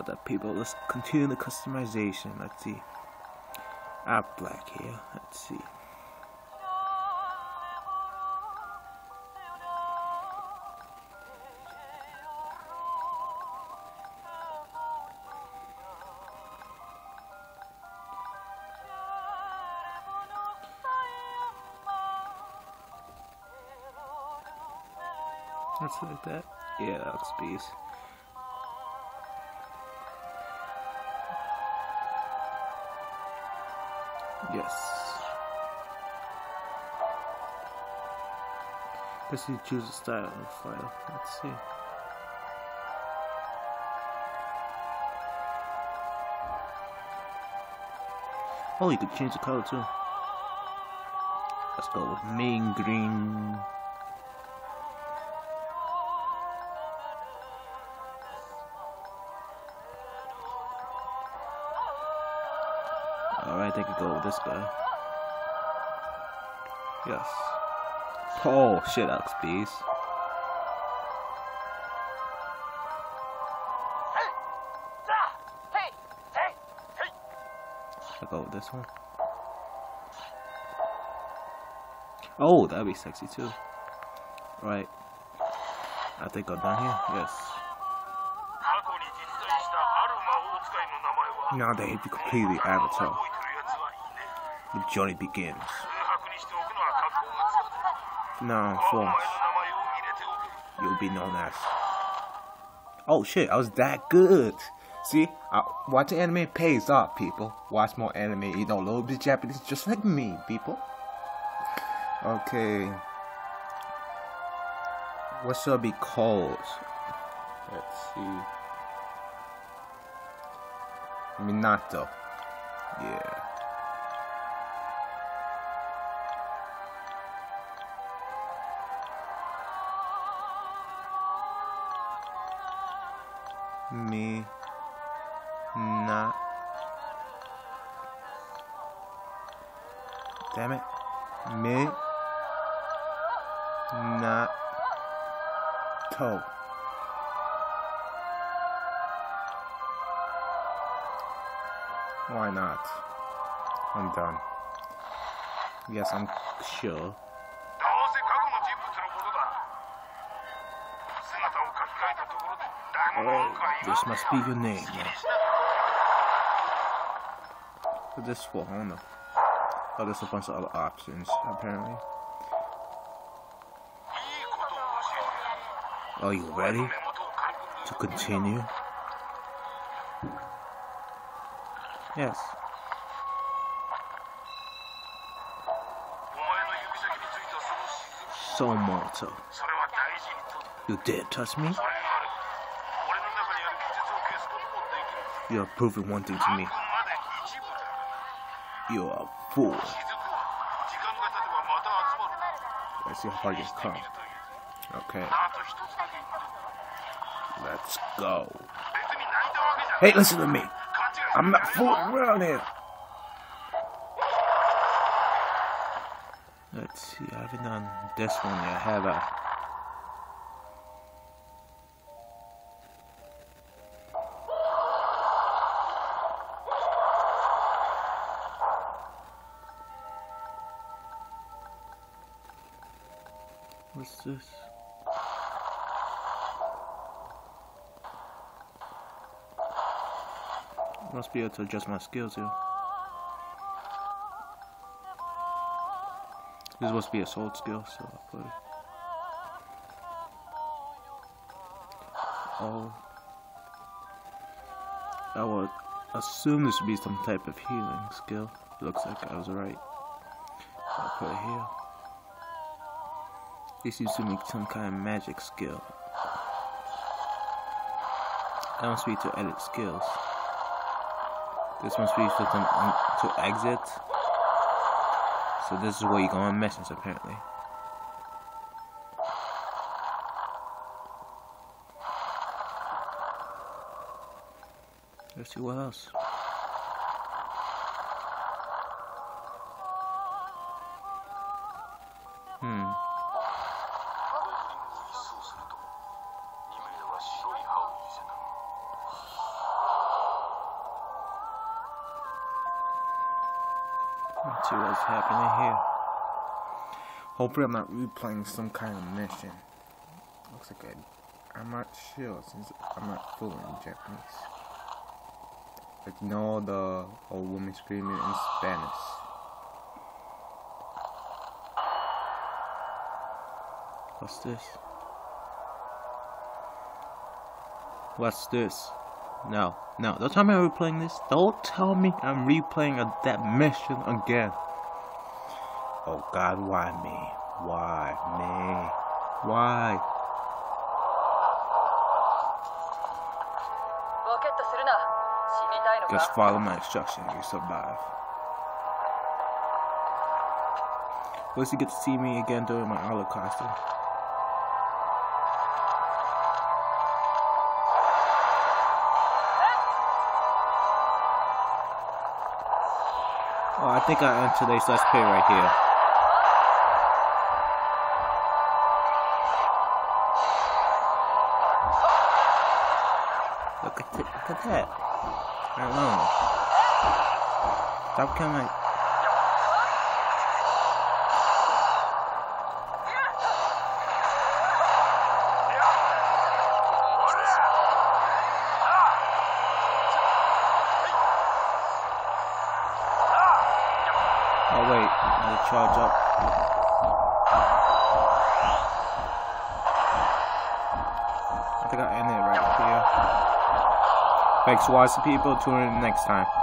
Other people, let's continue the customization. Let's see, add black here. Let's see. Let's look at that. Yeah, that looks beast. Yes. Guess you choose a style on the file. Let's see. Oh, you could change the color too. Let's go with main green. Alright, I could go with this guy. Yes. Oh shit, that looks beast. Should I go with this one? Oh, that'd be sexy too. Right. I think I'm done here. Yes. Now they have to complete the avatar. The journey begins. From now on, you'll be known as. Oh shit, I was that good. See, watching anime pays off, people. Watch more anime, you know, a little bit Japanese, just like me, people. Okay. What should I be called? Let's see. Minato. Yeah. Me not. Damn it. Me not toe. Why not? I'm done. Yes, I'm sure. This must be your name. What this for? I don't know. Oh, there's a bunch of other options, apparently. Are you ready to continue? Yes. So, Marta, you dare touch me? You have proven one thing to me. You are a fool. Let's see how far you can come. Okay. Let's go. Hey, listen to me. I'm not fooling around here. Let's see. I haven't done this one yet, have I? What's this? Must be able to adjust my skills here. This must be a sword skill, so I'll put it. Oh. I would assume this would be some type of healing skill. Looks like I was right. So I'll put it here. This seems to make some kind of magic skill. That must be to edit skills. This must be for them to exit. So this is where you go on missions, apparently. Let's see what else. Let's see what's happening here. Hopefully I'm not replaying some kind of mission. Looks like I'm not sure since I'm not fluent in Japanese. Ignore the old woman screaming in Spanish. What's this? What's this? No, don't tell me I'm replaying this. Don't tell me I'm replaying that mission again. Oh God, why me? Why me? Why? Just follow my instructions, you survive. Unless you get to see me again during my Holocaust. Oh, I think I earned today's last pay right here. Look at that. I don't know. Stop coming. Oh wait, I'll charge up. I think I'll end it right here. Thanks for watching, people. Tune in next time.